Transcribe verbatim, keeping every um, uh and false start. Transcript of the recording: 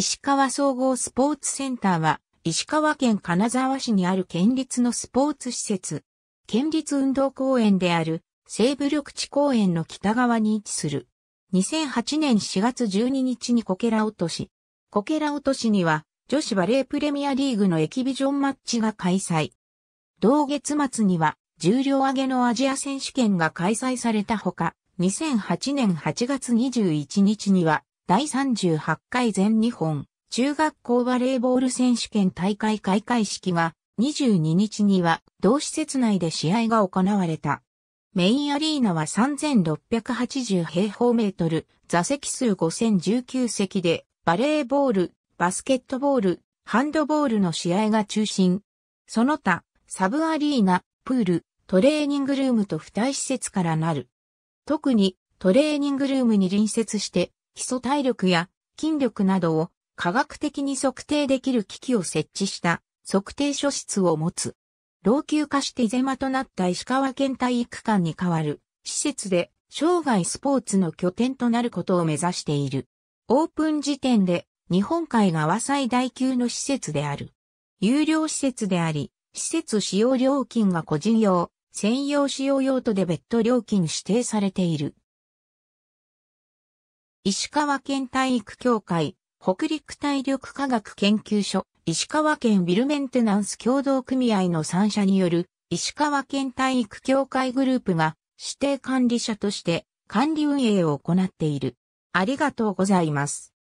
石川総合スポーツセンターは、石川県金沢市にある県立のスポーツ施設、県立運動公園である西部緑地公園の北側に位置する。にせんはちねんしがつじゅうににちにこけら落とし。こけら落としには、女子バレープレミアリーグのエキビジョンマッチが開催。同月末には、重量挙げのアジア選手権が開催されたほか、にせんはちねんはちがつにじゅういちにちには、だいさんじゅうはちかい全日本中学校バレーボール選手権大会開会式が、にじゅうににちには同施設内で試合が行われた。メインアリーナはさんぜんろっぴゃくはちじゅうへいほうメートル、座席数ごせんじゅうきゅうせきで、バレーボール、バスケットボール、ハンドボールの試合が中心。その他、サブアリーナ、プール、トレーニングルームとに大施設からなる。特にトレーニングルームに隣接して、基礎体力や筋力などを科学的に測定できる機器を設置した測定処室を持つ。老朽化して出間となった石川県体育館に代わる施設で生涯スポーツの拠点となることを目指している。オープン時点で日本海側最大級の施設である。有料施設であり、施設使用料金が個人用、専用使用用途で別途料金指定されている。石川県体育協会、北陸体力科学研究所、石川県ビルメンテナンス協同組合のさん社による石川県体育協会グループが指定管理者として管理運営を行っている。ありがとうございます。